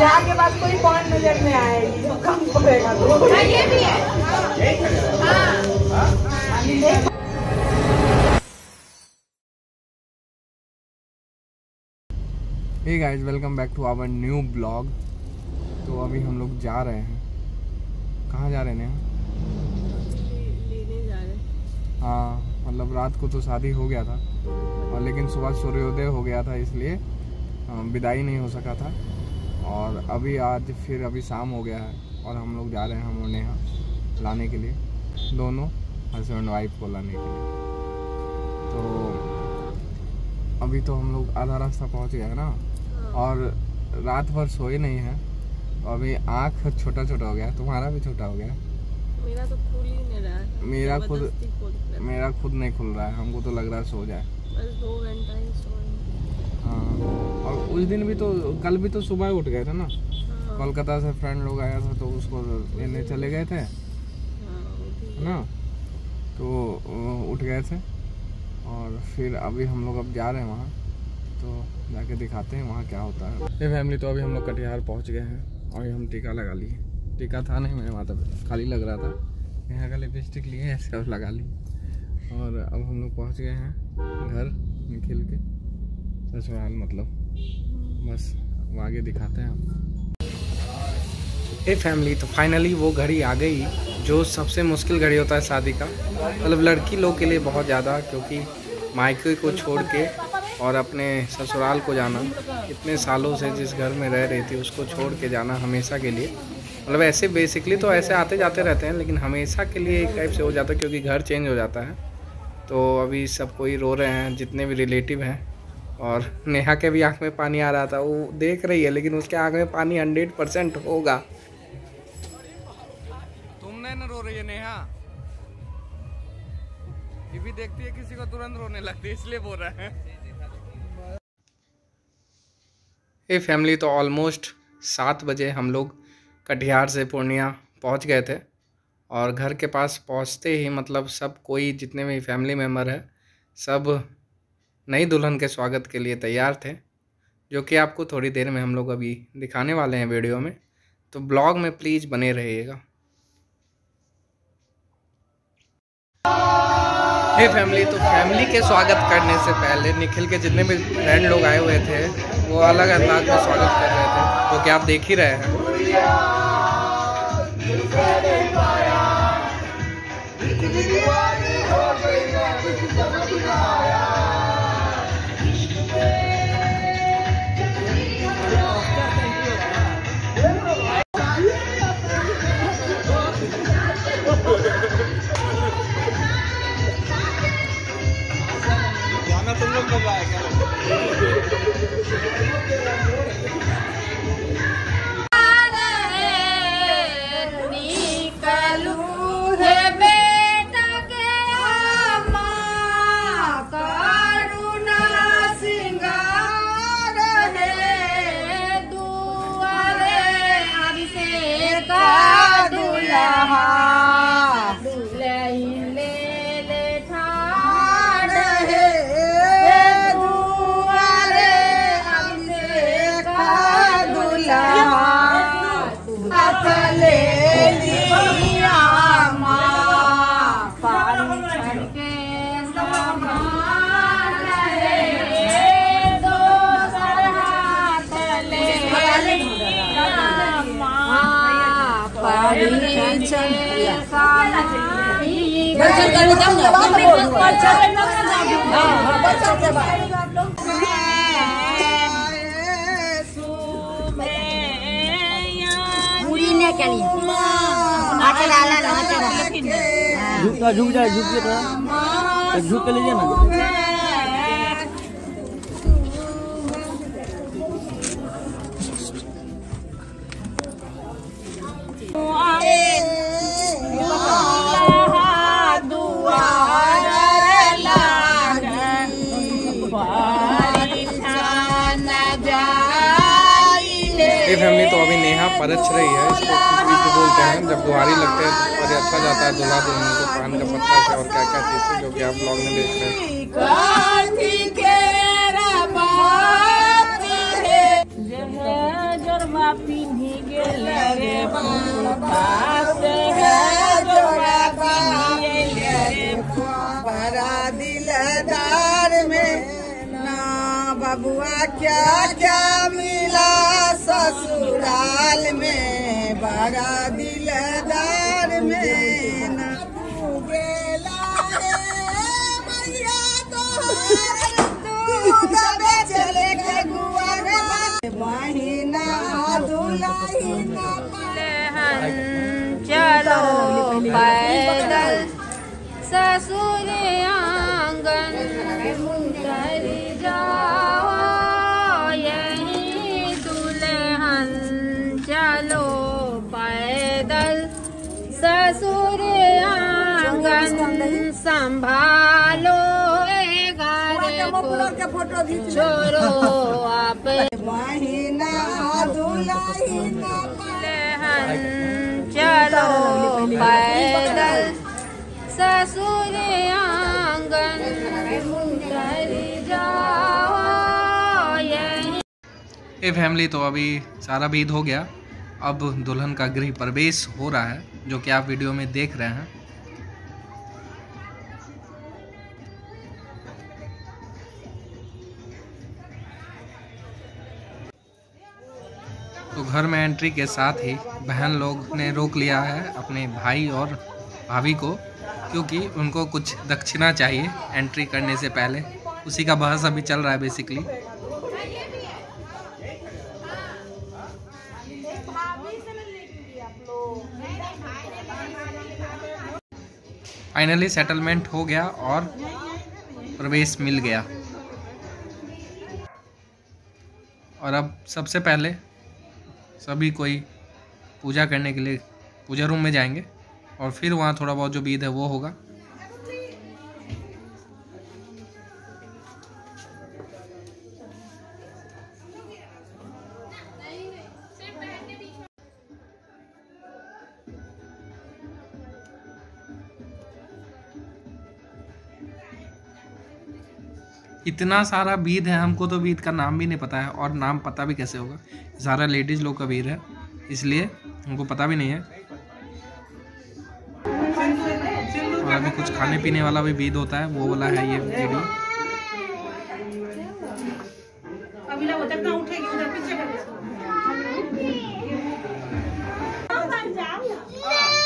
जहाँ के बाद कोई 5 मिनट में आएगी तो कम पड़ेगा। ये भी है। Hey guys, welcome back to our new blog. तो अभी हम लोग जा रहे हैं। कहाँ जा रहे हैं? लेने जा रहे हैं। हाँ, मतलब रात को तो शादी हो गया था और लेकिन सुबह सूर्योदय हो गया था, इसलिए विदाई नहीं हो सका था। और अभी आज फिर अभी शाम हो गया है और हम लोग जा रहे हैं हम उन्हें यहाँ लाने के लिए, दोनों हस्बैंड वाइफ को लाने के लिए। तो अभी तो हम लोग आधा रास्ता पहुँच गए हैं ना, और रात भर सोए नहीं हैं। अभी आँख छोटा छोटा हो गया। तुम्हारा भी छोटा हो गया? मेरा तो खुल ही नहीं रहा है। मेरा खुद नहीं खुल रहा है। हमको तो लग रहा है सो जाए, बस 2 घंटा ही सोए। हाँ, और उस दिन भी तो, कल भी तो सुबह उठ गए थे ना। हाँ। कोलकाता से फ्रेंड लोग आया था तो उसको लेने चले गए थे। हाँ, ना तो उठ गए थे। और फिर अभी हम लोग अब जा रहे हैं वहाँ, तो जाके दिखाते हैं वहाँ क्या होता है। ये फैमिली तो अभी हम लोग कटिहार पहुँच गए हैं और हम टीका लगा लिए। टीका था नहीं मेरे माता पे, खाली लग रहा था। यहाँ का लिपस्टिक लिए, स्कार्फ लगा ली। और अब हम लोग पहुँच गए हैं घर निकल के ससुराल, मतलब बस अब आगे दिखाते हैं। ए फैमिली, तो फाइनली वो घड़ी आ गई जो सबसे मुश्किल घड़ी होता है शादी का, मतलब लड़की लोग के लिए बहुत ज़्यादा, क्योंकि मायके को छोड़ के और अपने ससुराल को जाना, इतने सालों से जिस घर में रह रही थी उसको छोड़ के जाना हमेशा के लिए। मतलब ऐसे बेसिकली तो ऐसे आते जाते रहते हैं, लेकिन हमेशा के लिए एक टाइप से हो जाता है क्योंकि घर चेंज हो जाता है। तो अभी सब कोई रो रहे हैं जितने भी रिलेटिव हैं, और नेहा के भी आँख में पानी आ रहा था। वो देख रही है लेकिन उसके आँख में पानी 100% होगा। तुमने ना रो रही है नेहा, ये भी देखती है किसी को तुरंत रोने लगती है, इसलिए बोल रहा है। ये फैमिली तो ऑलमोस्ट 7 बजे हम लोग कटिहार से पूर्णिया पहुंच गए थे। और घर के पास पहुंचते ही मतलब सब कोई, जितने भी फैमिली मेम्बर है, सब नई दुल्हन के स्वागत के लिए तैयार थे, जो कि आपको थोड़ी देर में हम लोग अभी दिखाने वाले हैं वीडियो में। तो ब्लॉग में प्लीज़ बने रहिएगा। हे फैमिली, तो फैमिली के स्वागत करने से पहले निखिल के जितने भी फ्रेंड लोग आए हुए थे वो अलग अंदाज में स्वागत कर रहे थे, जो कि आप देख ही रहे हैं। तुम लोग कब आएगा? झुक के लीजिए ना। फैमिली तो अभी नेहा परछ रही है, इसको तो बोलते हैं जब गुहारी लगते हैं तो अच्छा जाता है। दूल्हा दुल्हन को पान का पत्ता से और क्या क्या चीज़ है, जो कि आप ब्लॉग में देख रहे हैं। दिलदार में ना बबुआ क्या क्या मिला ससुराल में बड़ा दिलदार में ना महीना दुल्हन चलो पैदल ससुर आंगन उतर जाओ यही दुल्हन चलो पैदल ससुर आंगन संभालो फोटो छोरो आप महीना दुल्हन चलो पैदल ससुर आंगन उतर जाओ ये फैमिली। तो अभी सारा बीत हो गया, अब दुल्हन का गृह प्रवेश हो रहा है जो कि आप वीडियो में देख रहे हैं। तो घर में एंट्री के साथ ही बहन लोग ने रोक लिया है अपने भाई और भाभी को, क्योंकि उनको कुछ दक्षिणा चाहिए एंट्री करने से पहले। उसी का बहस अभी चल रहा है बेसिकली। फाइनली सेटलमेंट हो गया और प्रवेश मिल गया। और अब सबसे पहले सभी कोई पूजा करने के लिए पूजा रूम में जाएंगे और फिर वहाँ थोड़ा बहुत जो बीत है वो होगा। इतना सारा बीद है, हमको तो बीद का नाम भी नहीं पता है और नाम पता भी कैसे होगा। सारा लेडीज लोग का बीद है इसलिए हमको पता भी नहीं है। और अभी कुछ खाने पीने वाला भी बीद होता है, वो वाला है ये वीडियो।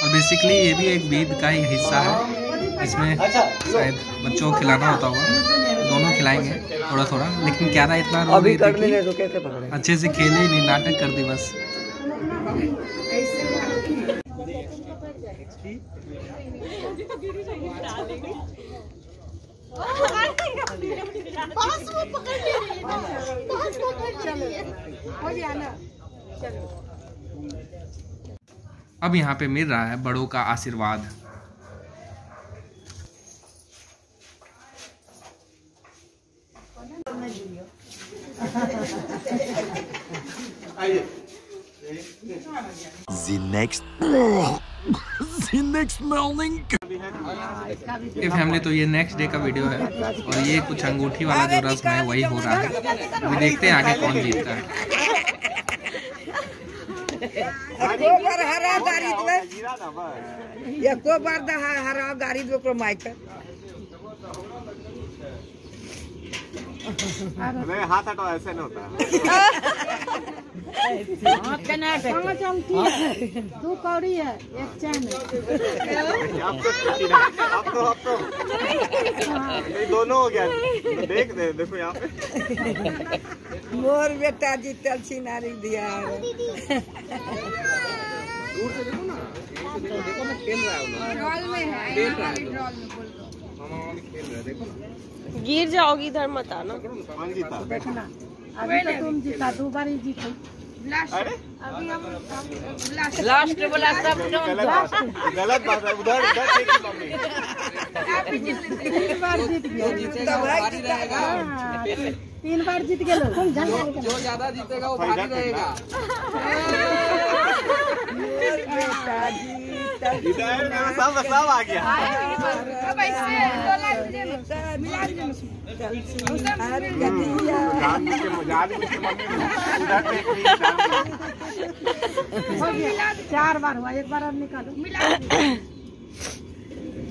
और बेसिकली ये भी एक बीद का ही हिस्सा है, इसमें शायद बच्चों को खिलाना होता होगा। दोनों खिलाएंगे थोड़ा थोड़ा, लेकिन क्या था इतना अभी तो कैसे पकड़े, अच्छे से खेले ही नहीं, नाटक कर दी बस। अब यहाँ पे मिल रहा है बड़ों का आशीर्वाद। ये फैमिली, तो ये नेक्स्ट डे का वीडियो है और ये कुछ अंगूठी वाला जो रस्म है वही हो रहा है। अभी देखते हैं आगे कौन जीतता है। अरे हाथ हटाओ, ऐसे नहीं होता। दो कौड़ी है एक चैन है, दोनों हो गया। देख दे, देखो यहाँ पे मोर बेटा जीतल सिनारी दिया है। गिर जाओगी इधर मत आना। देखना अभी तो तुम जीता, दो बार ही जीतो। अभी हम लास्ट बोला सब गलत बात है। उधर तीन बार जीत गए, तीन बार जीत गए। जो ज्यादा जीतेगा वो भारी रहेगा। सब आ गया। चार बार हुआ, एक बार अब निकालो,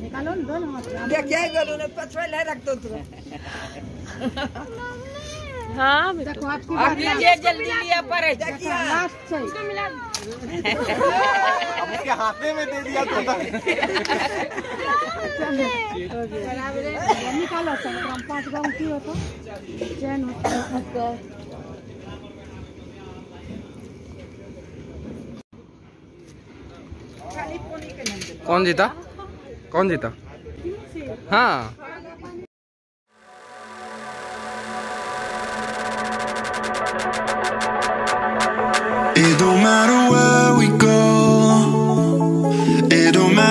निकालो ना दोनों हाथ। क्या क्या करूँ ना, पछुआ ले रख दो तुम्हें। हाँ देखो आपकी बात, ये जल्दी लिया पर है, लास्ट चाहिए उसको मिला। अब उसके हाथ में दे दिया तो निकालो। चलो 5 ग्राम की हो तो चैन होता है। कौन जीता, कौन जीता? हाँ। It don't matter where we go, it don't matter.